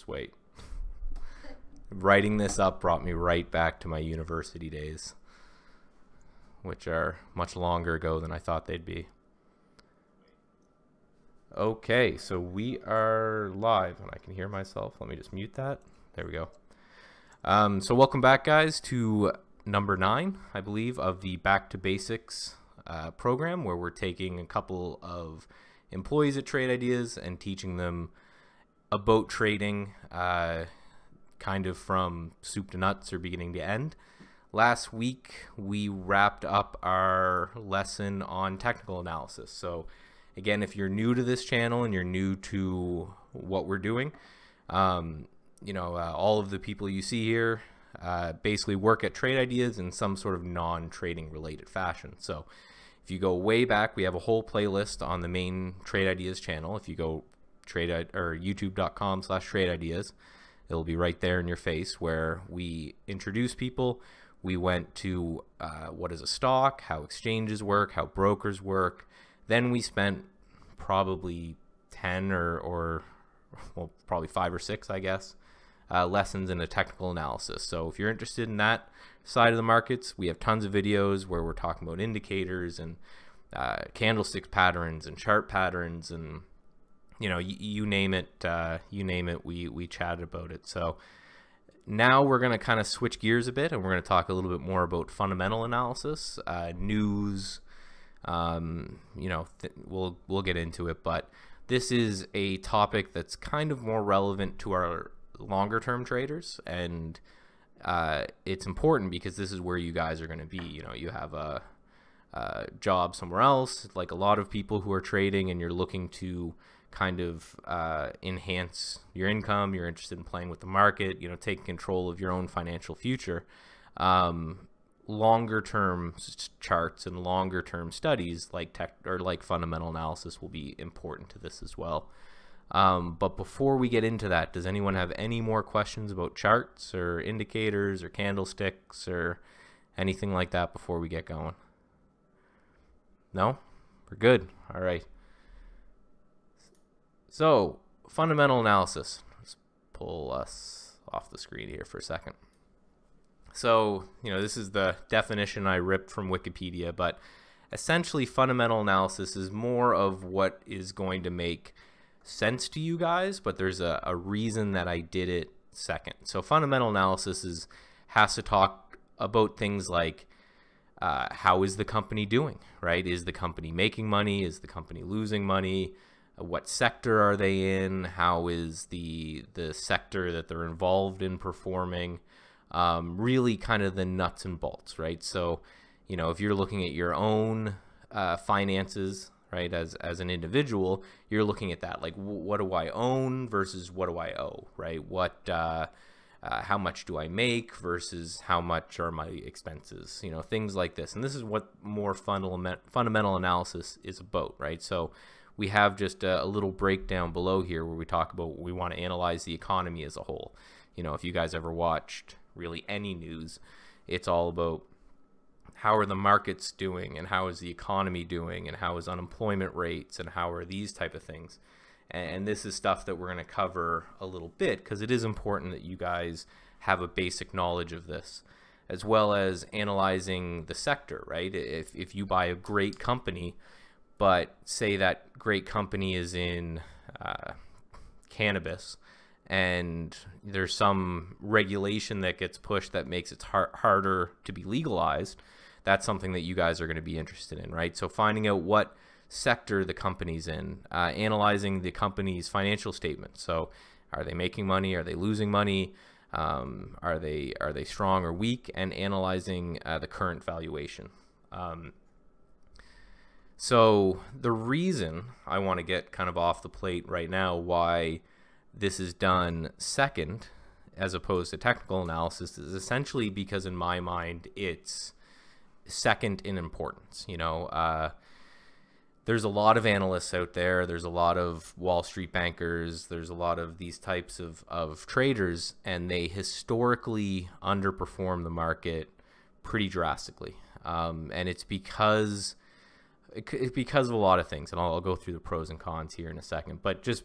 6 weight. Writing this up brought me right back to my university days, which are much longer ago than I thought they'd be. Okay, so we are live, and I can hear myself. Let me just mute that. There we go. So welcome back, guys, to number 9, I believe, of the Back to Basics program, where we're taking a couple of employees at Trade Ideas and teaching them about trading, kind of from soup to nuts or beginning to end. Last week, we wrapped up our lesson on technical analysis. So again, if you're new to this channel and you're new to what we're doing, all of the people you see here basically work at Trade Ideas in some sort of non-trading related fashion. So if you go way back, we have a whole playlist on the main Trade Ideas channel. If you go youtube.com/tradeideas, it'll be right there in your face, where we introduce people. We went to what is a stock, how exchanges work, how brokers work. Then we spent probably 10 or probably 5 or 6, I guess, lessons in a technical analysis. So if you're interested in that side of the markets, we have tons of videos where we're talking about indicators and candlestick patterns and chart patterns, and you name it. We chatted about it. So now we're going to kind of switch gears a bit, and we're going to talk a little bit more about fundamental analysis, news. We'll get into it, but this is a topic that's kind of more relevant to our longer term traders, and it's important because this is where you guys are going to be. You have a job somewhere else, like a lot of people who are trading, and you're looking to kind of enhance your income. You're interested in playing with the market, taking control of your own financial future. Longer term charts and longer term studies like tech or like fundamental analysis will be important to this as well. But before we get into that, does anyone have any more questions about charts or indicators or candlesticks or anything like that before we get going? No? We're good. All right. So fundamental analysis. Let's pull us off the screen here for a second. So, this is the definition I ripped from Wikipedia, but essentially fundamental analysis is more of what is going to make sense to you guys, but there's a reason that I did it second. So fundamental analysis has to talk about things like how is the company doing, right? Is the company making money? Is the company losing money? What sector are they in? How is the sector that they're involved in performing? Really kind of the nuts and bolts, right? So, if you're looking at your own finances, right, as an individual, you're looking at that, like, what do I own versus what do I owe, right? How much do I make versus how much are my expenses, things like this. And this is what more fundamental analysis is about, right? So we have just a little breakdown below here where we talk about we want to analyze the economy as a whole. If you guys ever watched really any news, it's all about how are the markets doing and how is the economy doing and how is unemployment rates and how are these type of things. And this is stuff that we're going to cover a little bit because it is important that you guys have a basic knowledge of this, as well as analyzing the sector, right? If you buy a great company, but say that great company is in cannabis, and there's some regulation that gets pushed that makes it harder to be legalized, that's something that you guys are going to be interested in, right? So finding out what sector the company's in, analyzing the company's financial statements. So are they making money? Are they losing money? Are they strong or weak? And analyzing the current valuation. So the reason I want to get kind of off the plate right now why this is done second as opposed to technical analysis is essentially because in my mind it's second in importance. There's a lot of analysts out there, there's a lot of Wall Street bankers, there's a lot of these types of traders, and they historically underperform the market pretty drastically, and it's because of a lot of things, and I'll go through the pros and cons here in a second, but just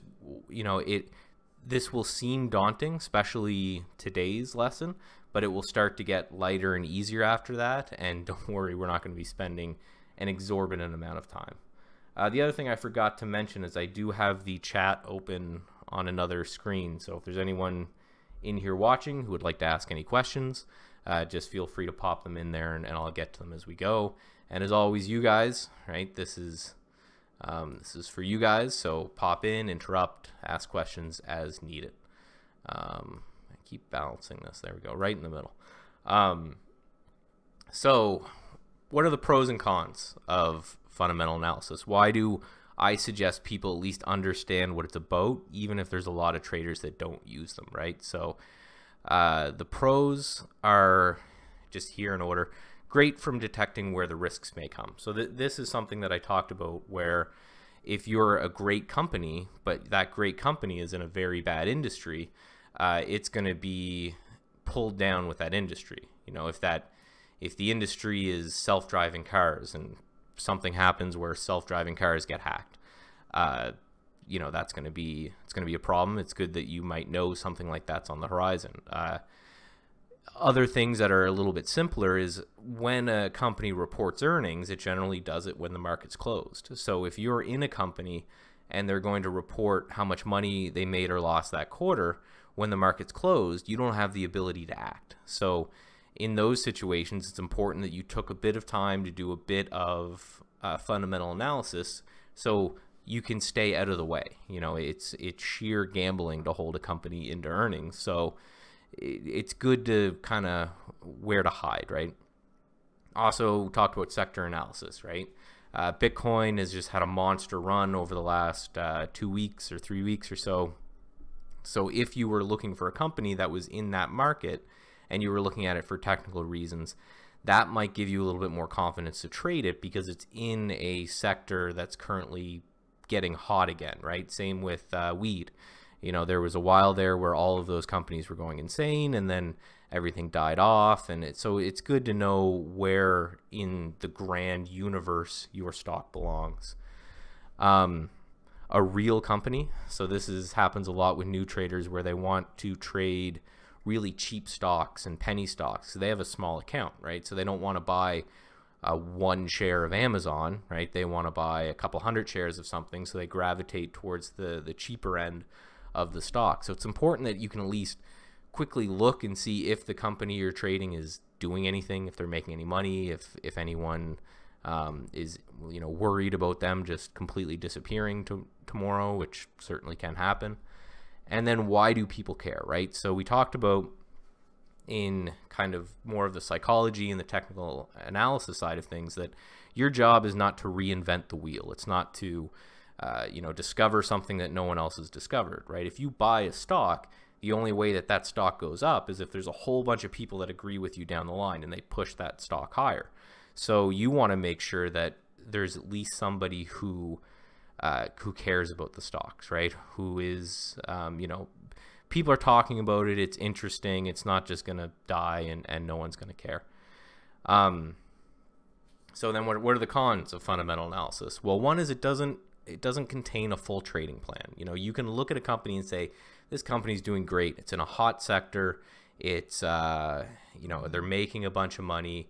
This will seem daunting, especially today's lesson, but it will start to get lighter and easier after that. And don't worry, we're not going to be spending an exorbitant amount of time. The other thing I forgot to mention is I do have the chat open on another screen. So if there's anyone in here watching who would like to ask any questions, just feel free to pop them in there and I'll get to them as we go. And as always, you guys, right, this is for you guys, so pop in, interrupt, ask questions as needed. I keep balancing this. There we go, right in the middle. So what are the pros and cons of fundamental analysis? Why do I suggest people at least understand what it's about, even if there's a lot of traders that don't use them, right? So the pros are just here in order. Great from detecting where the risks may come. So this is something that I talked about, where if you're a great company, but that great company is in a very bad industry, it's going to be pulled down with that industry. You know, if the industry is self-driving cars and something happens where self-driving cars get hacked, you know, that's going to be, it's going to be a problem. It's good that you might know something like that's on the horizon. Other things that are a little bit simpler is when a company reports earnings, it generally does it when the market's closed. So if you're in a company and they're going to report how much money they made or lost that quarter, when the market's closed, you don't have the ability to act. So in those situations, it's important that you took a bit of time to do a bit of fundamental analysis so you can stay out of the way. You know, it's sheer gambling to hold a company into earnings. So it's good to kind of where to hide, right? Also talked about sector analysis, right? Bitcoin has just had a monster run over the last 2 weeks or 3 weeks or so. So if you were looking for a company that was in that market and you were looking at it for technical reasons, that might give you a little bit more confidence to trade it because it's in a sector that's currently getting hot again, right? Same with weed. You know, there was a while there where all of those companies were going insane and then everything died off. And so it's good to know where in the grand universe your stock belongs. A real company. So this happens a lot with new traders where they want to trade really cheap stocks and penny stocks. So they have a small account, right? So they don't want to buy one share of Amazon, right? They want to buy a couple hundred shares of something. So they gravitate towards the cheaper end of the stock. So it's important that you can at least quickly look and see if the company you're trading is doing anything, if they're making any money, if anyone is, you know, worried about them just completely disappearing tomorrow, which certainly can happen. And then why do people care, right? So we talked about in kind of more of the psychology and the technical analysis side of things that your job is not to reinvent the wheel. It's not to you know, discover something that no one else has discovered, right? If you buy a stock, the only way that that stock goes up is if there's a whole bunch of people that agree with you down the line and they push that stock higher. So you want to make sure that there's at least somebody who cares about the stocks, right? Who is, you know, people are talking about it. It's interesting. It's not just going to die and no one's going to care. So then what are the cons of fundamental analysis? Well, one is it doesn't contain a full trading plan. You know, you can look at a company and say, this company's doing great. It's in a hot sector. It's, you know, they're making a bunch of money.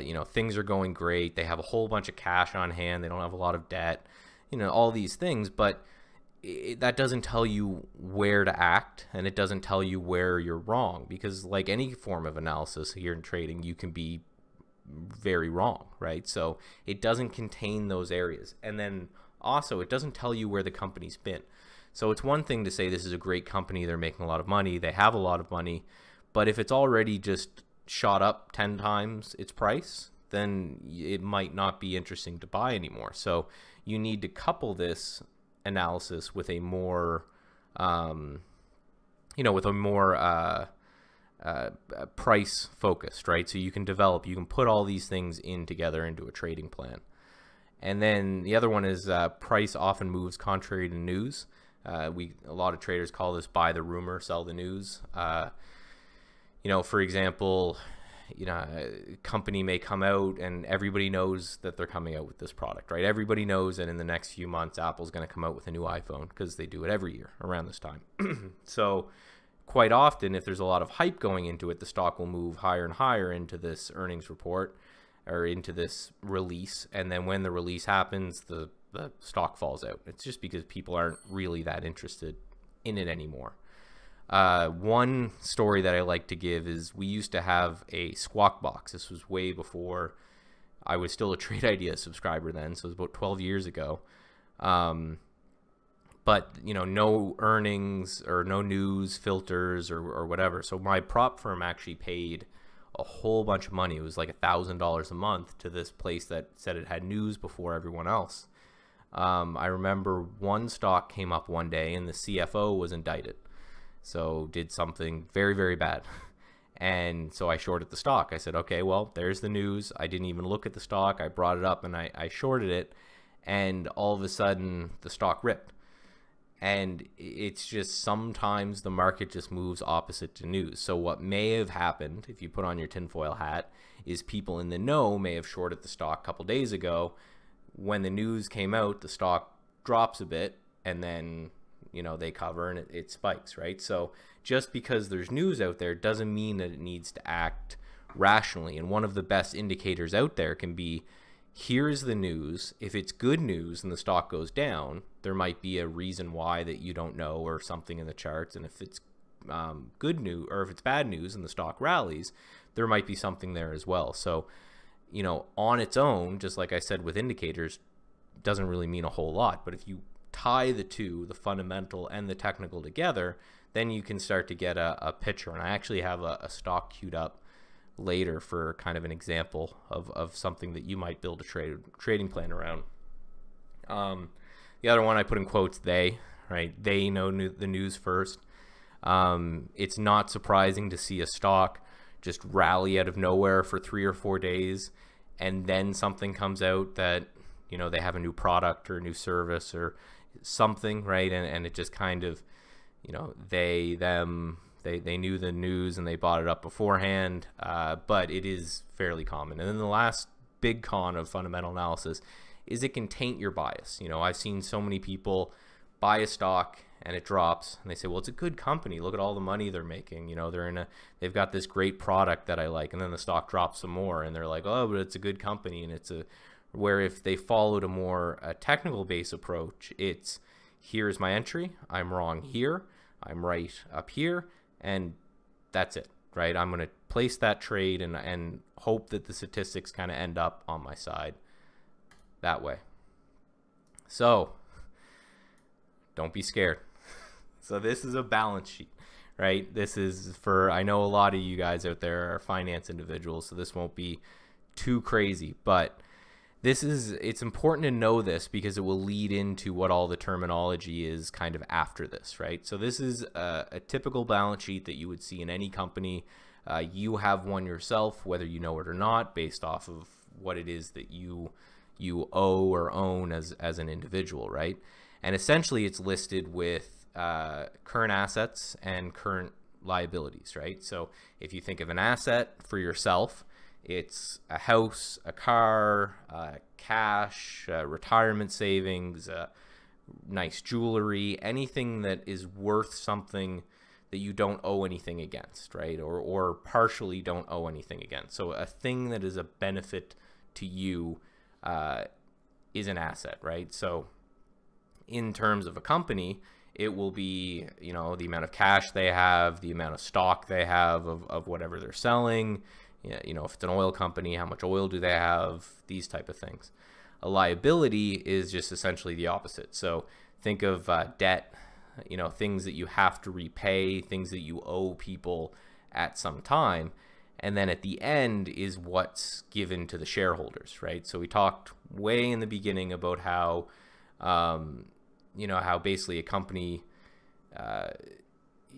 You know, things are going great. They have a whole bunch of cash on hand. They don't have a lot of debt, you know, all these things, but that doesn't tell you where to act. And it doesn't tell you where you're wrong, because like any form of analysis here in trading, you can be very wrong, right? So it doesn't contain those areas. And then also, it doesn't tell you where the company's been. So it's one thing to say this is a great company, they're making a lot of money, they have a lot of money, but if it's already just shot up 10 times its price, then it might not be interesting to buy anymore. So you need to couple this analysis with a more, you know, with a more price focused, right? So you can develop, you can put all these things in together into a trading plan. And then the other one is price often moves contrary to news. A lot of traders call this buy the rumor, sell the news. You know, for example, you know, a company may come out and everybody knows that they're coming out with this product, right? Everybody knows that in the next few months, Apple's going to come out with a new iPhone because they do it every year around this time. So quite often, if there's a lot of hype going into it, the stock will move higher and higher into this earnings report or into this release. And then when the release happens, the stock falls out. It's just because people aren't really that interested in it anymore. One story that I like to give is we used to have a Squawk Box. This was way before I was still a Trade Ideas subscriber then, so it was about 12 years ago. But, you know, no earnings or no news filters or whatever. So my prop firm actually paid a whole bunch of money. It was like $1,000 a month to this place that said it had news before everyone else. I remember one stock came up one day and the CFO was indicted. So did something very, very bad. And so I shorted the stock. I said, okay, well, there's the news. I didn't even look at the stock. I brought it up and I shorted it. And all of a sudden the stock ripped. And it's just sometimes the market just moves opposite to news. So what may have happened, if you put on your tinfoil hat, is people in the know may have shorted the stock a couple days ago. When the news came out, the stock drops a bit and then, you know, they cover and it spikes, right? So just because there's news out there doesn't mean that it needs to act rationally. And one of the best indicators out there can be, here's the news. If it's good news and the stock goes down, there might be a reason why that you don't know or something in the charts. And if it's good news, or if it's bad news and the stock rallies, there might be something there as well. So, you know, on its own, just like I said with indicators, doesn't really mean a whole lot. But if you tie the two, the fundamental and the technical together, then you can start to get a picture. And I actually have a stock queued up later for kind of an example of something that you might build a trading plan around. The other one I put in quotes, they, right? They know the news first. It's not surprising to see a stock just rally out of nowhere for 3 or 4 days. And then something comes out that, you know, they have a new product or a new service or something, right? And it just kind of, you know, they knew the news and they bought it up beforehand, but it is fairly common. And then the last big con of fundamental analysis is it can taint your bias. You know, I've seen so many people buy a stock and it drops and they say, well, it's a good company. Look at all the money they're making. You know, they've got this great product that I like. And then the stock drops some more and they're like, oh, but it's a good company. And it's where if they followed a more technical based approach, it's here's my entry. I'm wrong here. I'm right up here. And that's it, right? I'm going to place that trade and hope that the statistics kind of end up on my side that way. So don't be scared. So this is a balance sheet, right? This is for, I know a lot of you guys out there are finance individuals, so this won't be too crazy, but this is, it's important to know this because it will lead into what all the terminology is kind of after this, right? So this is a typical balance sheet that you would see in any company. You have one yourself, whether you know it or not, based off of what it is that you owe or own as an individual, right? And essentially it's listed with current assets and current liabilities, right? So if you think of an asset for yourself, it's a house, a car, cash, retirement savings, nice jewelry, anything that is worth something that you don't owe anything against, right? Or partially don't owe anything against. So a thing that is a benefit to you is an asset, right? So in terms of a company, it will be, you know, the amount of cash they have, the amount of stock they have of whatever they're selling. You know, if it's an oil company, how much oil do they have? These type of things. A liability is just essentially the opposite. So think of debt, you know, things that you have to repay, things that you owe people at some time. And then at the end is what's given to the shareholders, right? So we talked way in the beginning about how, you know, how basically a company,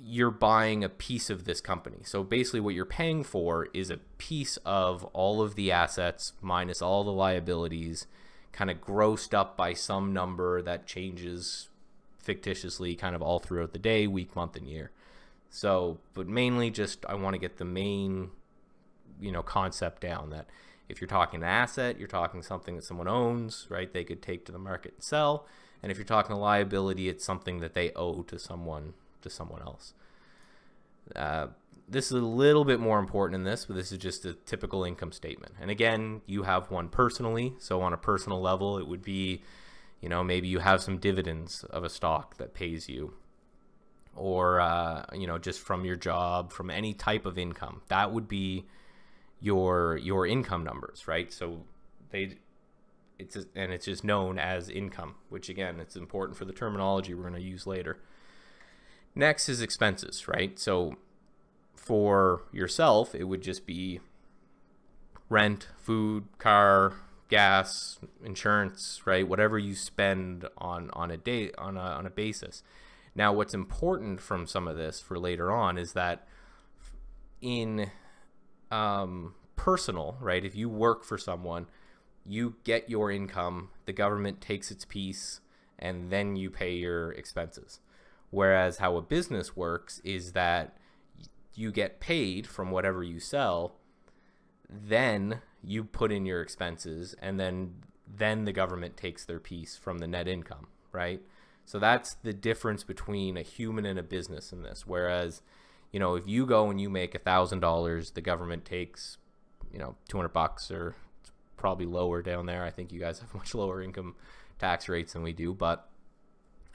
you're buying a piece of this company. So basically what you're paying for is a piece of all of the assets minus all the liabilities, kind of grossed up by some number that changes fictitiously kind of all throughout the day, week, month, and year. So, but mainly just, I want to get the main concept down, that if you're talking an asset, you're talking something that someone owns, right? They could take to the market and sell. And if you're talking a liability, it's something that they owe to someone, else. This is a little bit more important in this, but this is just a typical income statement. And again, you have one personally. So on a personal level, it would be, maybe you have some dividends of a stock that pays you, or, just from your job, from any type of income. That would be your income numbers, right? So it's just known as income, which again, it's important for the terminology we're going to use later. Next is expenses, right? So for yourself, it would just be rent, food, car, gas, insurance, right? Whatever you spend on a basis. Now, what's important from some of this for later on is that in personal, right? If you work for someone, you get your income, the government takes its piece, and then you pay your expenses. Whereas how a business works is that you get paid from whatever you sell, then you put in your expenses, and then the government takes their piece from the net income, right? So that's the difference between a human and a business in this. Whereas, if you go and you make $1,000, the government takes, 200 bucks, or it's probably lower down there. I think you guys have much lower income tax rates than we do, but,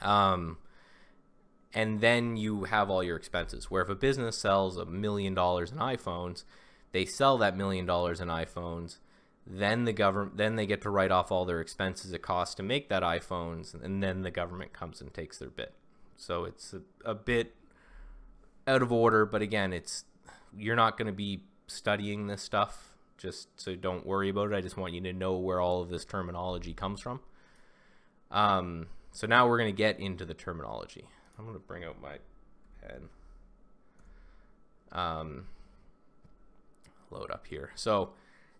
and then you have all your expenses, where if a business sells $1 million in iPhones, they sell that $1 million in iPhones, then the government, then they get to write off all their expenses it costs to make that iPhones, and then the government comes and takes their bit. So it's a bit out of order, but again, you're not going to be studying this stuff, just so don't worry about it. I just want you to know where all of this terminology comes from. So now we're going to get into the terminology. I'm going to bring out my pen, load up here. So,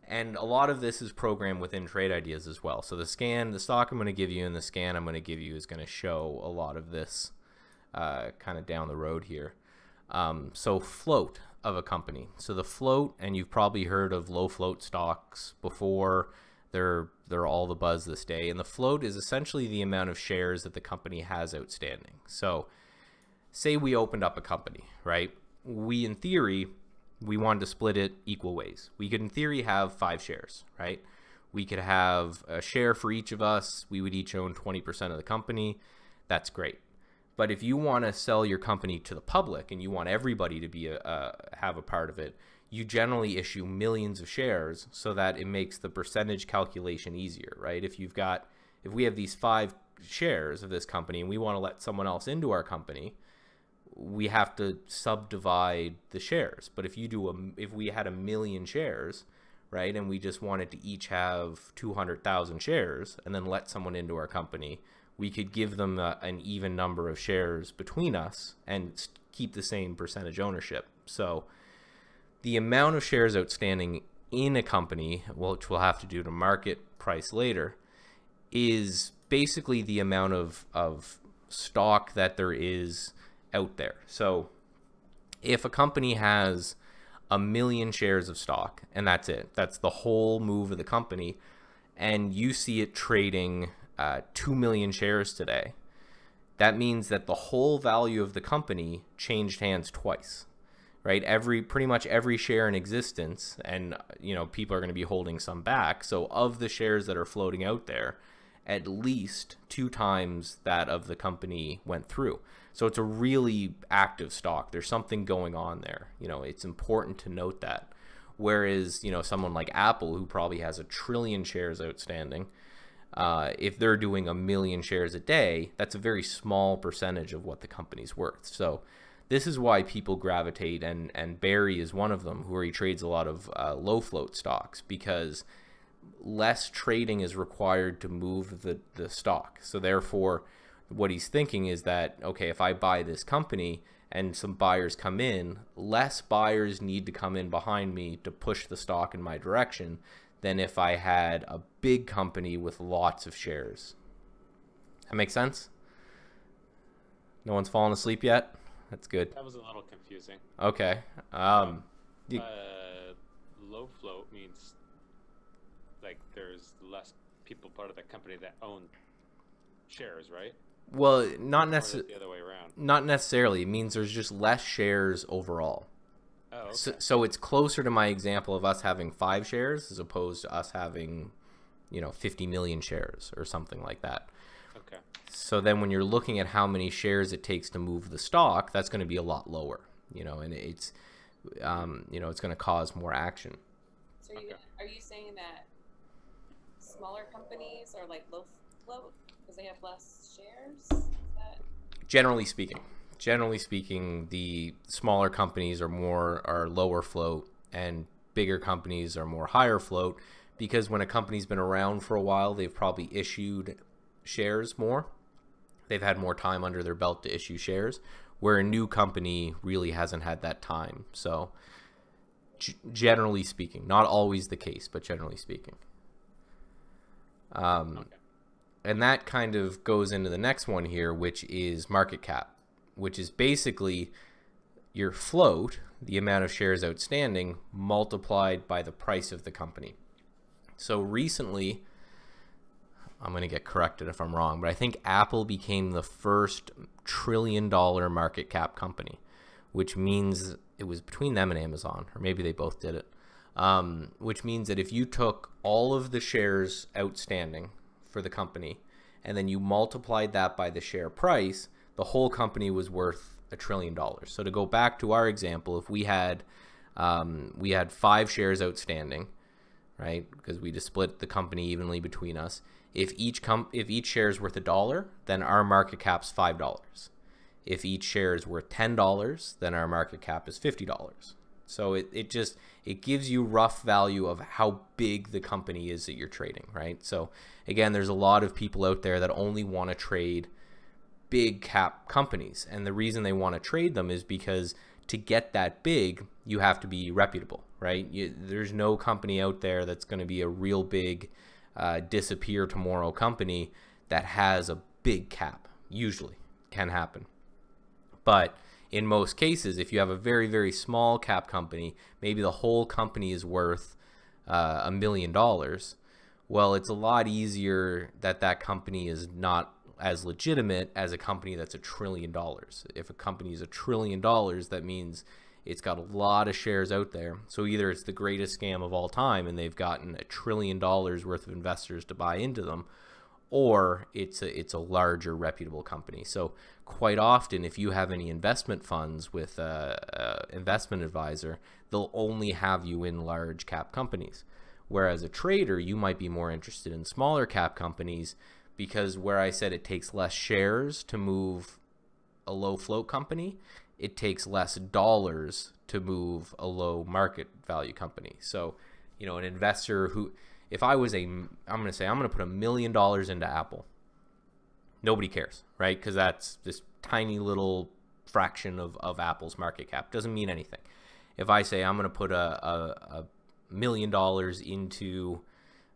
and a lot of this is programmed within Trade Ideas as well. So the scan, the stock I'm going to give you and the scan I'm going to give you is going to show a lot of this kind of down the road here. So float of a company. So the float, and you've probably heard of low float stocks before. They're all the buzz this day. And the float is essentially the amount of shares that the company has outstanding. So say we opened up a company, right? We, in theory, we wanted to split it equal ways. We could, in theory, have 5 shares, right? We could have a share for each of us. We would each own 20% of the company. That's great. But if you want to sell your company to the public and you want everybody to be have a part of it, you generally issue millions of shares so that it makes the percentage calculation easier, right? If we have these 5 shares of this company and we want to let someone else into our company, we have to subdivide the shares. But if we had 1 million shares, right, and we just wanted to each have 200,000 shares and then let someone into our company, we could give them an even number of shares between us and keep the same percentage ownership. So the amount of shares outstanding in a company, which we'll have to do to market price later, is basically the amount of stock that there is out there. So if a company has 1 million shares of stock, and that's it, that's the whole move of the company, and you see it trading 2 million shares today, that means that the whole value of the company changed hands twice. Right, pretty much every share in existence, and people are going to be holding some back. So of the shares that are floating out there, at least 2 times that of the company went through. So it's a really active stock. There's something going on there. It's important to note that. Whereas someone like Apple, who probably has 1 trillion shares outstanding, if they're doing 1 million shares a day, that's a very small percentage of what the company's worth. So this is why people gravitate, and Barry is one of them, where he trades a lot of low float stocks, because less trading is required to move the stock. So therefore, what he's thinking is that, okay, if I buy this company and some buyers come in, less buyers need to come in behind me to push the stock in my direction than if I had a big company with lots of shares. That makes sense? No one's fallen asleep yet? That's good. That was a little confusing. Okay. low float means like there's less people part of the company that own shares, right? Well, not necessarily. The other way around. Not necessarily. It means there's just less shares overall. Oh, okay. So it's closer to my example of us having 5 shares as opposed to us having, you know, 50 million shares or something like that. Okay. So then when you're looking at how many shares it takes to move the stock, that's going to be a lot lower, you know, and it's, you know, it's going to cause more action. So you, are you saying that smaller companies are like low float because they have less shares? Generally speaking, the smaller companies are lower float and bigger companies are more higher float, because when a company's been around for a while, they've probably issued shares more. They've had more time under their belt to issue shares, where a new company really hasn't had that time. So generally speaking, not always the case, but generally speaking. Okay. And that kind of goes into the next one here, which is market cap, which is basically your float, the amount of shares outstanding, multiplied by the price of the company. So recently, I'm going to get corrected if I'm wrong, but I think Apple became the first $1 trillion market cap company, which means it was between them and Amazon, or maybe they both did it, which means that if you took all of the shares outstanding for the company and then you multiplied that by the share price, the whole company was worth $1 trillion. So to go back to our example, if we had 5 shares outstanding, right, because we just split the company evenly between us, if each share is worth $1, then our market cap's $5. If each share is worth $10, then our market cap is $50. So it gives you rough value of how big the company is that you're trading, right? So again, there's a lot of people out there that only want to trade big cap companies, and the reason they want to trade them is because to get that big, you have to be reputable, right? There's no company out there that's going to be a real big disappear tomorrow company that has a big cap. Usually can happen, but in most cases, if you have a very, very small cap company, maybe the whole company is worth $1 million. Well, it's a lot easier that that company is not as legitimate as a company that's $1 trillion. If a company is $1 trillion, that means it's got a lot of shares out there. So either it's the greatest scam of all time and they've gotten $1 trillion worth of investors to buy into them, or it's a larger reputable company. So quite often, if you have any investment funds with a investment advisor, they'll only have you in large cap companies. Whereas a trader, you might be more interested in smaller cap companies, because where I said it takes less shares to move a low float company, it takes less dollars to move a low market value company. So, you know, an investor who, if I was I'm going to put $1 million into Apple, nobody cares, right? Because that's this tiny little fraction of Apple's market cap. Doesn't mean anything. If I say I'm going to put $1 million into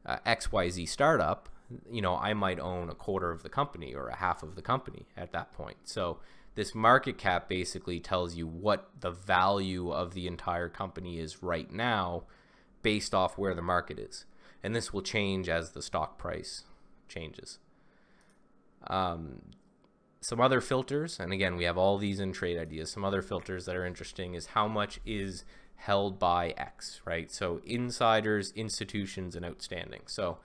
XYZ startup, you know, I might own 1/4 of the company or 1/2 of the company at that point. So this market cap basically tells you what the value of the entire company is right now based off where the market is. And this will change as the stock price changes. Some other filters, and again, we have all these in Trade Ideas. Some other filters that are interesting is how much is held by X, right? So insiders, institutions, and outstanding. So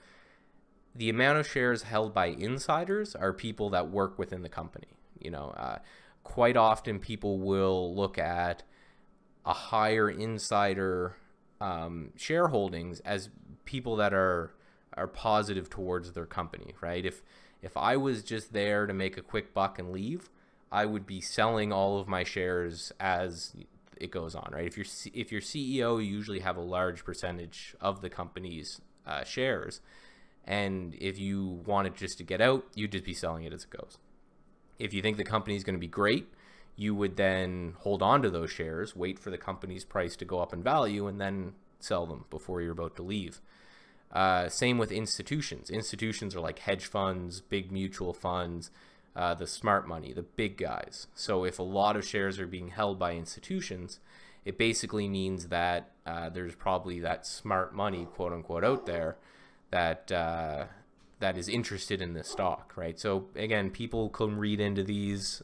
the amount of shares held by insiders are people that work within the company. You know, quite often people will look at a higher insider shareholdings as people that are positive towards their company, right? If I was just there to make a quick buck and leave, I would be selling all of my shares as it goes on, right? If you're CEO, you usually have a large percentage of the company's shares, and if you wanted just to get out, you'd just be selling it as it goes. If you think the company is going to be great, you would then hold on to those shares, wait for the company's price to go up in value, and then sell them before you're about to leave. Same with institutions. Institutions are like hedge funds, big mutual funds, the smart money, the big guys. So if a lot of shares are being held by institutions, it basically means that there's probably that smart money, quote unquote, out there that that is interested in this stock, right? So again, people can read into these,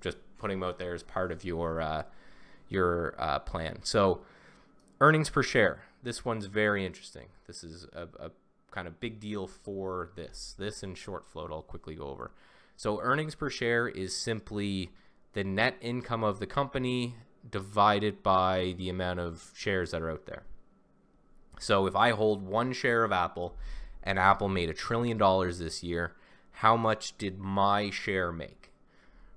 just putting them out there as part of your plan. So earnings per share, this one's very interesting. This is a kind of big deal for this and short float. I'll quickly go over. So earnings per share is simply the net income of the company divided by the amount of shares that are out there. So if I hold one share of Apple and Apple made $1 trillion this year, how much did my share make,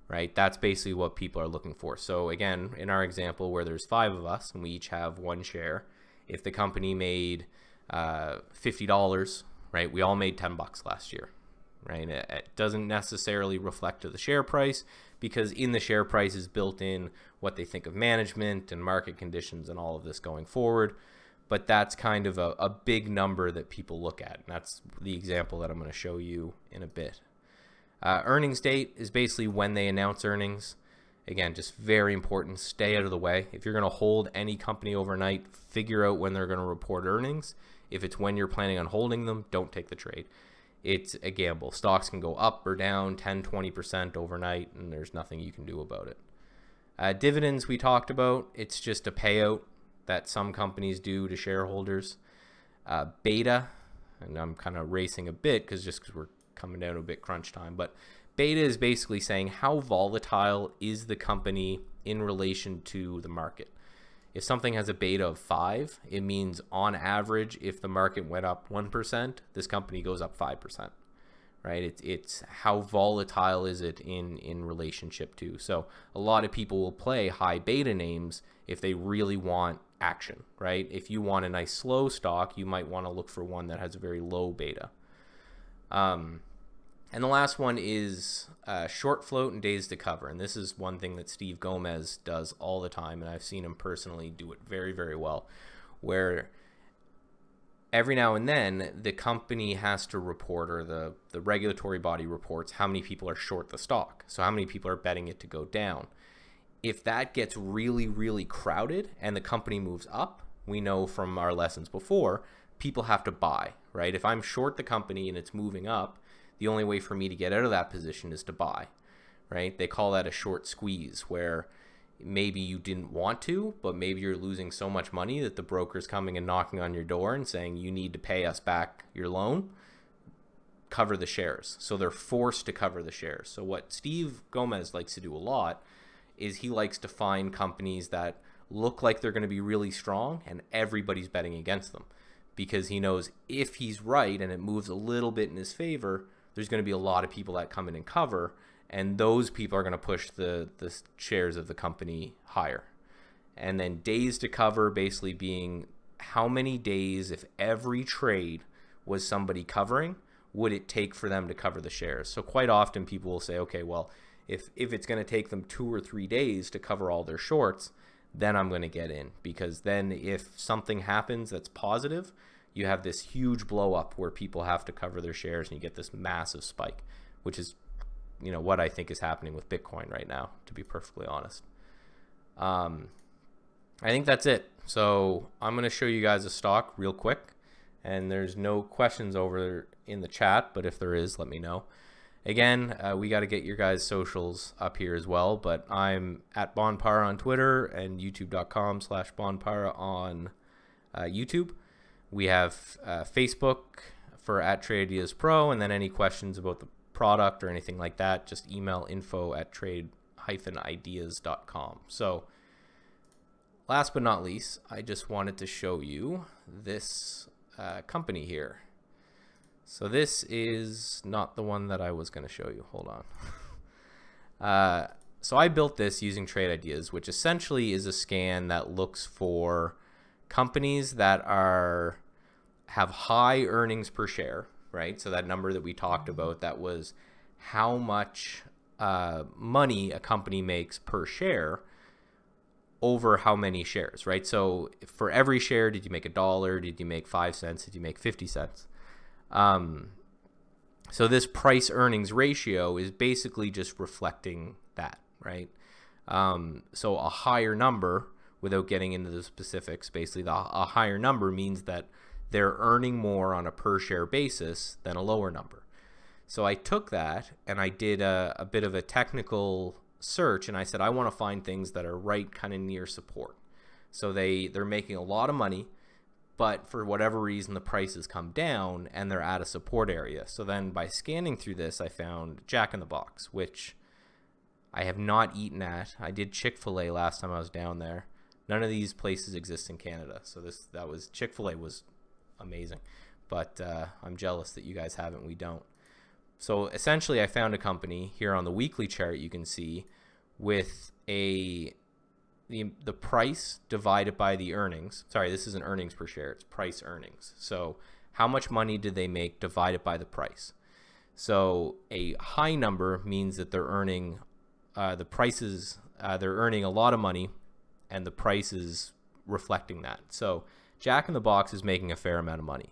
right? That's basically what people are looking for. So again, in our example where there's 5 of us and we each have one share, if the company made $50, right, we all made $10 last year, right? It doesn't necessarily reflect to the share price, because in the share price is built in what they think of management and market conditions and all of this going forward. But that's kind of a big number that people look at, and that's the example that I'm going to show you in a bit. Earnings date is basically when they announce earnings. Again, just very important, stay out of the way. If you're going to hold any company overnight, figure out when they're going to report earnings. If it's when you're planning on holding them, don't take the trade. It's a gamble. Stocks can go up or down 10, 20% overnight, and there's nothing you can do about it. Dividends we talked about, it's just a payout that some companies do to shareholders. Beta, and I'm kind of racing a bit because we're coming down to a bit crunch time, but beta is basically saying how volatile is the company in relation to the market. If something has a beta of 5, it means on average, if the market went up 1%, this company goes up 5%, right? It's how volatile is it in relationship to. So a lot of people will play high beta names if they really want action, right? If you want a nice slow stock, you might want to look for one that has a very low beta. And the last one is short float and days to cover. And this is one thing that Steve Gomez does all the time, and I've seen him personally do it very, very well, where every now and then the company has to report, or the regulatory body reports, how many people are short the stock. So how many people are betting it to go down. If that gets really, really crowded and the company moves up, we know from our lessons before, people have to buy, right? If I'm short the company and it's moving up, the only way for me to get out of that position is to buy, right? They call that a short squeeze, where maybe you didn't want to, but maybe you're losing so much money that the broker's coming and knocking on your door and saying, you need to pay us back your loan, cover the shares. So they're forced to cover the shares. So what Steve Gomez likes to do a lot is he likes to find companies that look like they're going to be really strong and everybody's betting against them, because he knows if he's right and it moves a little bit in his favor, there's going to be a lot of people that come in and cover, and those people are going to push the shares of the company higher. And then days to cover basically being how many days, if every trade was somebody covering, would it take for them to cover the shares? So quite often people will say, okay, well, if it's going to take them 2 or 3 days to cover all their shorts, then I'm going to get in, because then if something happens that's positive, you have this huge blow up where people have to cover their shares and you get this massive spike, which is, you know, what I think is happening with Bitcoin right now, to be perfectly honest. I think that's it. So I'm going to show you guys a stock real quick, and there's no questions over in the chat, but if there is, let me know. Again, we got to get your guys' socials up here as well, but I'm at Bonpara on Twitter and youtube.com/Bonpara on YouTube. We have Facebook for @Trade Ideas Pro, and then any questions about the product or anything like that, just email info@trade-ideas.com. So last but not least, I just wanted to show you this company here. So this is not the one that I was going to show you. Hold on. So I built this using Trade Ideas, which essentially is a scan that looks for companies that have high earnings per share, right? So that number that we talked about, that was how much money a company makes per share over how many shares, right? So for every share, did you make $1? Did you make 5 cents? Did you make 50 cents? So this price earnings ratio is basically just reflecting that, right? So a higher number, without getting into the specifics, basically a higher number means that they're earning more on a per share basis than a lower number. So I took that and I did a bit of a technical search, and I said, I want to find things that are right kind of near support. So they're making a lot of money, but for whatever reason, the prices come down and they're at a support area. So then by scanning through this, I found Jack in the Box, which I have not eaten at. I did Chick-fil-A last time I was down there. None of these places exist in Canada. So Chick-fil-A was amazing, but I'm jealous that you guys haven't, we don't. So essentially I found a company here on the weekly chart, you can see with the price divided by the earnings. Sorry, this isn't earnings per share, it's price earnings. So how much money did they make divided by the price? So a high number means that they're earning they're earning a lot of money and the price is reflecting that. So Jack in the Box is making a fair amount of money.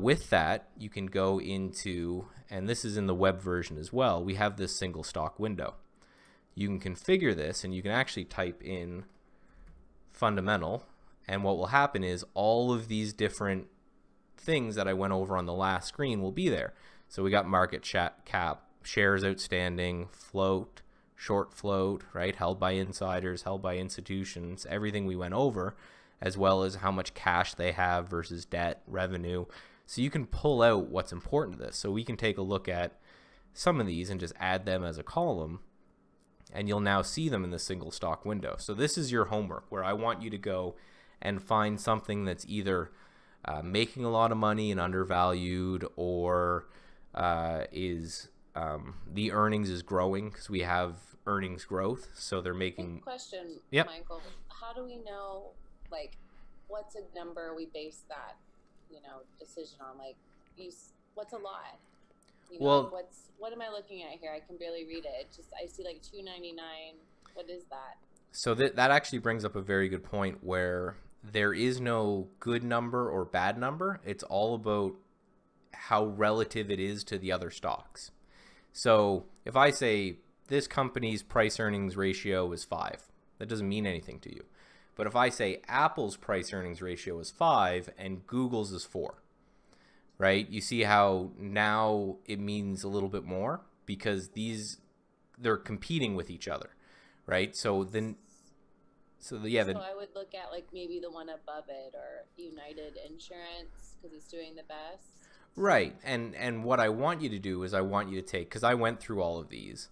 With that, you can go into, and this is in the web version as well, we have this single stock window. You can configure this and you can actually type in fundamental, and what will happen is all of these different things that I went over on the last screen will be there. So we got market cap, shares outstanding, float, short float, right? Held by insiders, held by institutions, everything we went over, as well as how much cash they have versus debt, revenue. So you can pull out what's important to this. So we can take a look at some of these and just add them as a column, and you'll now see them in the single stock window. So this is your homework, where I want you to go and find something that's either making a lot of money and undervalued, or the earnings is growing, because we have earnings growth. So they're making... Question, yep. Michael, how do we know, like, what's a number we base that, you know, decision on? Like, what's a lot? You know, well, like what am I looking at here? I can barely read it. It's just, I see like 299. What is that? So that actually brings up a very good point, where there is no good number or bad number. It's all about how relative it is to the other stocks. So if I say this company's price earnings ratio is 5, that doesn't mean anything to you. But if I say Apple's price earnings ratio is 5 and Google's is 4, right? You see how now it means a little bit more, because they're competing with each other, right? So then, so I would look at like maybe the one above it, or United Insurance, because it's doing the best. Right. And what I want you to do is I want you to take, because I went through all of these,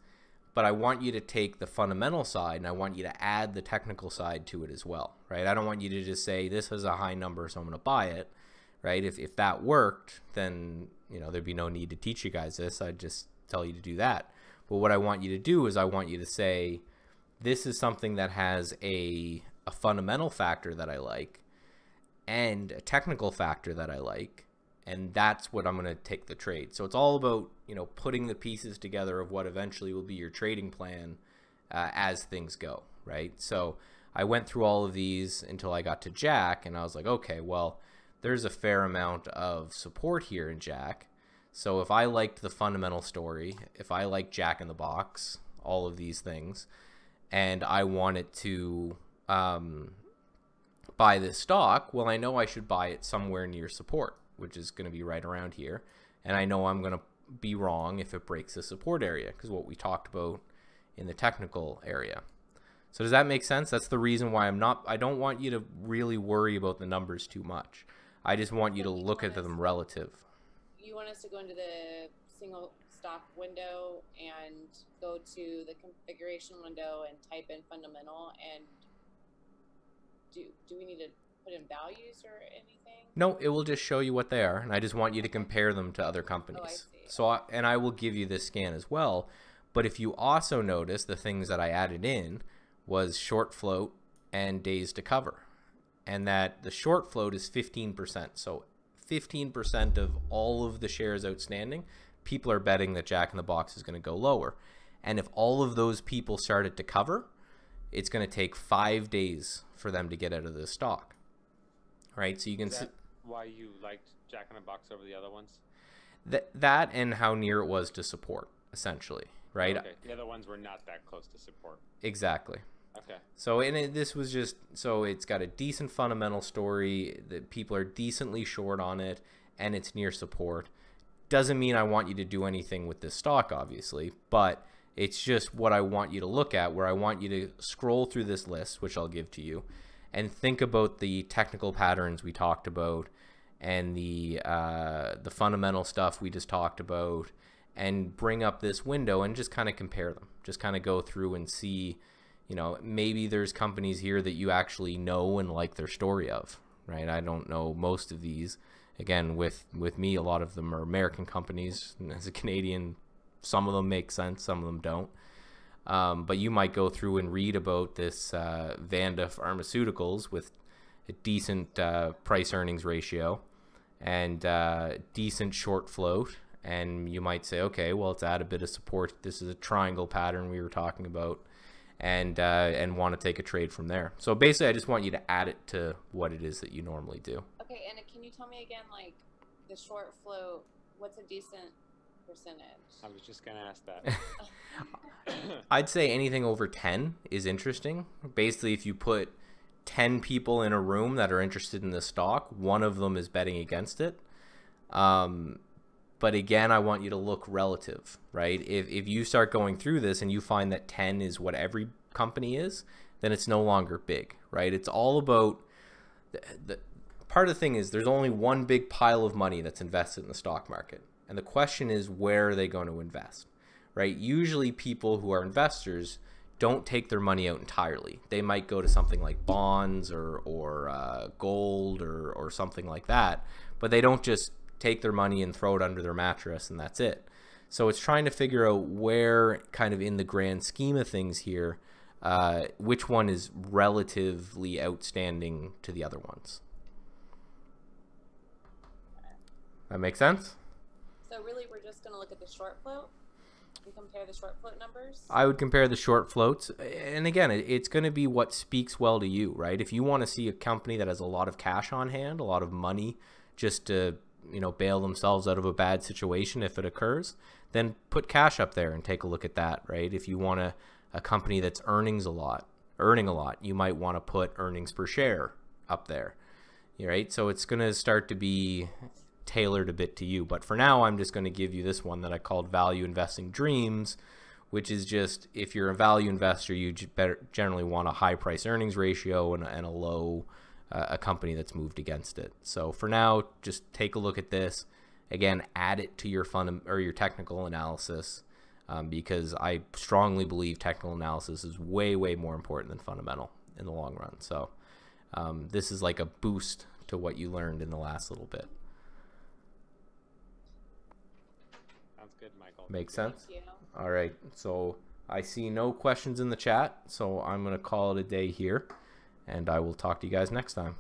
but I want you to take the fundamental side and I want you to add the technical side to it as well, right? I don't want you to just say this is a high number, so I'm going to buy it, right? If that worked, then, you know, there'd be no need to teach you guys this. I'd just tell you to do that. But what I want you to do is I want you to say, this is something that has a fundamental factor that I like and a technical factor that I like, and that's what I'm going to take the trade. So it's all about, you know, putting the pieces together of what eventually will be your trading plan as things go, right? So I went through all of these until I got to Jack, and I was like, okay, well, there's a fair amount of support here in Jack. So if I liked the fundamental story, if I like Jack in the Box, all of these things, and I wanted to buy this stock, well, I know I should buy it somewhere near support, which is going to be right around here. And I know I'm going to be wrong if it breaks the support area, because what we talked about in the technical area. So does that make sense? That's the reason why I don't want you to really worry about the numbers too much. I just want you to look at them relative. You want us to go into the single stock window and go to the configuration window and type in fundamental, and do we need to put in values or anything? No, it will just show you what they are, and I just want you to compare them to other companies. Oh, I see. So I will give you this scan as well, but if you also notice, the things that I added in was short float and days to cover, and that the short float is 15%. So 15% of all of the shares outstanding, people are betting that Jack in the Box is going to go lower, and if all of those people started to cover, it's going to take 5 days for them to get out of this stock. Right, so you can see why you liked Jack in the Box over the other ones. that and how near it was to support, essentially, right? Okay. The other ones were not that close to support. Exactly. Okay. So this was just, so it's got a decent fundamental story, that people are decently short on it, and it's near support. Doesn't mean I want you to do anything with this stock, obviously, but it's just what I want you to look at, where I want you to scroll through this list, which I'll give to you, and think about the technical patterns we talked about, and the fundamental stuff we just talked about, and bring up this window and just kind of compare them. Just kind of go through and see, you know, maybe there's companies here that you actually know and like their story of, right? I don't know most of these. Again, with me, a lot of them are American companies, and as a Canadian, some of them make sense, some of them don't. But you might go through and read about this Vanda Pharmaceuticals with a decent price-earnings ratio and decent short float, and you might say, okay, well, it's at a bit of support. This is a triangle pattern we were talking about, and want to take a trade from there. So basically, I just want you to add it to what it is that you normally do. Okay, and can you tell me again, like, the short float, what's a decent percentage? I was just going to ask that. I'd say anything over 10 is interesting. Basically, if you put 10 people in a room that are interested in the stock, one of them is betting against it. But again, I want you to look relative, right? If you start going through this and you find that 10 is what every company is, then it's no longer big, right? It's all about the part of the thing is there's only one big pile of money that's invested in the stock market. And the question is, where are they going to invest, right? Usually people who are investors don't take their money out entirely. They might go to something like bonds or gold or something like that, but they don't just take their money and throw it under their mattress and that's it. So it's trying to figure out where, kind of in the grand scheme of things here, which one is relatively outstanding to the other ones. That makes sense? So really, we're just going to look at the short float and compare the short float numbers? I would compare the short floats. And again, it's going to be what speaks well to you, right? If you want to see a company that has a lot of cash on hand, a lot of money just to, you know, bail themselves out of a bad situation if it occurs, then put cash up there and take a look at that, right? If you want a company that's earning a lot, you might want to put earnings per share up there, right? So it's going to start to be tailored a bit to you. But for now, I'm just going to give you this one that I called Value Investing Dreams, which is just, if you're a value investor, you better generally want a high price earnings ratio and a low, a company that's moved against it. So for now, just take a look at this. Again, add it to your your technical analysis, because I strongly believe technical analysis is way, way more important than fundamental in the long run. So this is like a boost to what you learned in the last little bit. Make sense? All right. So I see no questions in the chat, so I'm going to call it a day here, and I will talk to you guys next time.